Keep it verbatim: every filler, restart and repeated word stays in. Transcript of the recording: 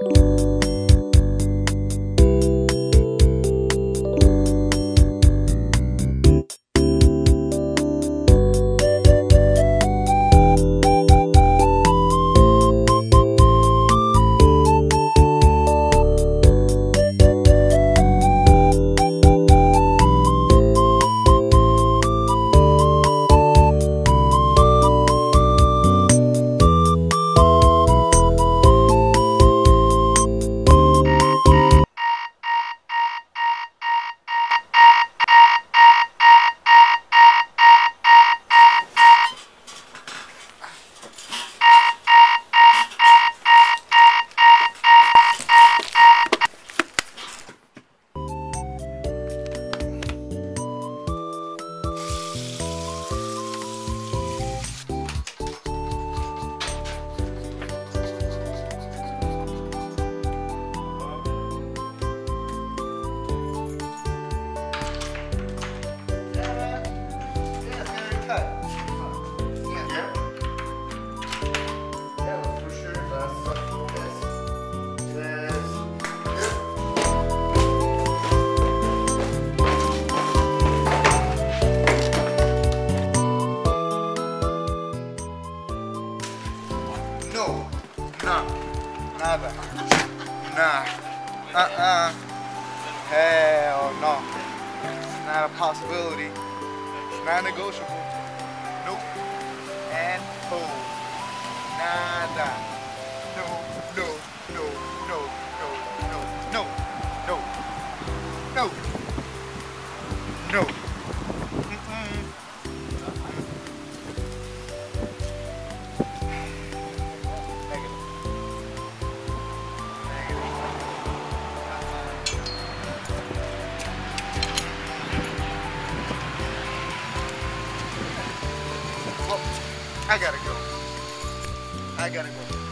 Nada. Nah. Uh-uh. Hell no. It's not a possibility. It's non-negotiable. Nope. And oh. Nada. No, no, no, no, no, no, no, no, no, no. Mm-mm. I gotta go. I gotta go.